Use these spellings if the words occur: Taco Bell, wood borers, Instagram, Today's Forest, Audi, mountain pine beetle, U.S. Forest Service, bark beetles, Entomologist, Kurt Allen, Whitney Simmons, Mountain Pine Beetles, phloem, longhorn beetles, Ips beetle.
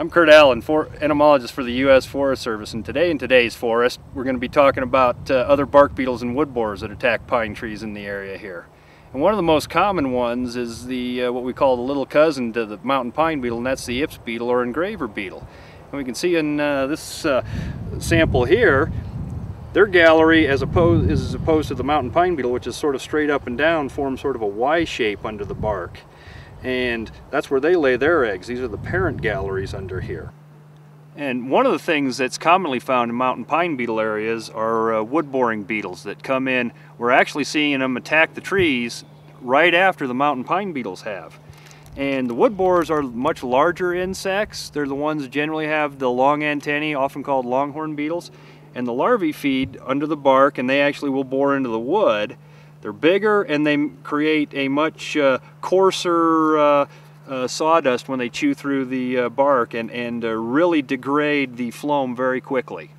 I'm Kurt Allen, entomologist for the U.S. Forest Service, and today in today's forest we're going to be talking about other bark beetles and wood borers that attack pine trees in the area here. And one of the most common ones is the what we call the little cousin to the mountain pine beetle, and that's the Ips beetle or engraver beetle. And we can see in this sample here, their gallery is as opposed to the mountain pine beetle, which is sort of straight up and down, forms sort of a Y shape under the bark. And that's where they lay their eggs. These are the parent galleries under here. And one of the things that's commonly found in mountain pine beetle areas are wood boring beetles that come in. We're actually seeing them attack the trees right after the mountain pine beetles have. And the wood borers are much larger insects. They're the ones that generally have the long antennae, often called longhorn beetles. And the larvae feed under the bark, and they actually will bore into the wood. They're bigger, and they create a much coarser sawdust when they chew through the bark and really degrade the phloem very quickly.